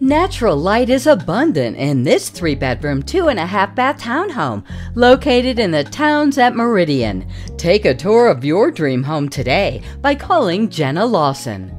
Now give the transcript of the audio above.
Natural light is abundant in this 3-bedroom, 2.5-bath townhome located in the Towns at Meridian. Take a tour of your dream home today by calling Jenna Lawson.